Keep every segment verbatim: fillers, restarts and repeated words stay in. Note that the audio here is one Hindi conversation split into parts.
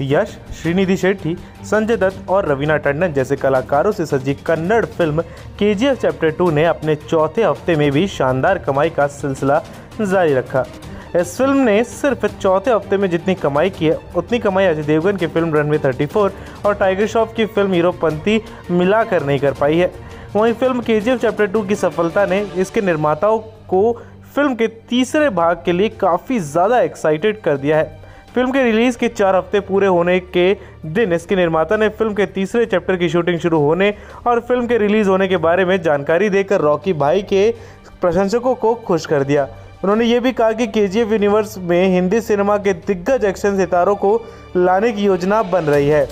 यश, श्रीनिधि शेट्टी, संजय दत्त और रवीना टंडन जैसे कलाकारों से सजी Kannada film KGF chapter two ने अपने चौथे हफ्ते में भी शानदार कमाई का सिलसिला जारी रखा। इस फिल्म ने सिर्फ चौथे हफ्ते में जितनी कमाई की है उतनी कमाई अजय देवगन की फिल्म रनवे थर्टी फोर और टाइगर शॉफ की फिल्म हीरोपंथी मिलाकर नहीं कर पाई है। वहीं फिल्म केजीएफ चैप्टर टू की सफलता ने इसके निर्माताओं को फिल्म के तीसरे भाग के लिए काफ़ी ज़्यादा एक्साइटेड कर दिया है। फिल्म के रिलीज़ के चार हफ्ते पूरे होने के दिन इसके निर्माता ने फिल्म के तीसरे चैप्टर की शूटिंग शुरू होने और फिल्म के रिलीज़ होने के बारे में जानकारी देकर रॉकी भाई के प्रशंसकों को खुश कर दिया। उन्होंने ये भी कहा कि केजीएफ यूनिवर्स में हिंदी सिनेमा के दिग्गज एक्शन सितारों को लाने की योजना बन रही है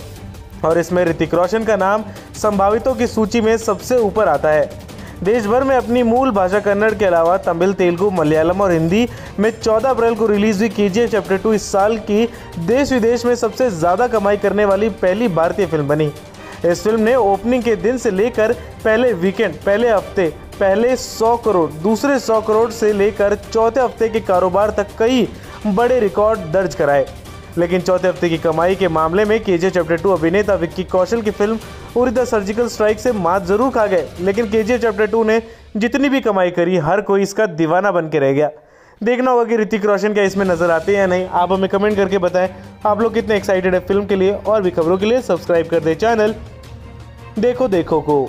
और इसमें ऋतिक रोशन का नाम संभावितों की सूची में सबसे ऊपर आता है। देश भर में अपनी मूल भाषा कन्नड़ के अलावा तमिल, तेलुगू, मलयालम और हिंदी में चौदह अप्रैल को रिलीज हुई केजीएफ चैप्टर टू इस साल की देश विदेश में सबसे ज़्यादा कमाई करने वाली पहली भारतीय फिल्म बनी। इस फिल्म ने ओपनिंग के दिन से लेकर पहले वीकेंड, पहले हफ्ते, पहले सौ करोड़, दूसरे सौ करोड़ से लेकर चौथे हफ्ते के कारोबार तक कई बड़े रिकॉर्ड दर्ज कराए। लेकिन चौथे हफ्ते की कमाई के मामले में केजीएफ चैप्टर टू अभिनेता विक्की कौशल की film Uri the surgical strike से मात जरूर खा गए, लेकिन केजीएफ चैप्टर टू ने जितनी भी कमाई करी हर कोई इसका दीवाना बन के रह गया। देखना होगा कि ऋतिक रोशन क्या इसमें नजर आते हैं या नहीं। आप हमें कमेंट करके बताएं आप लोग कितने एक्साइटेड है फिल्म के लिए। और भी खबरों के लिए सब्सक्राइब कर दें चैनल देखो देखो को।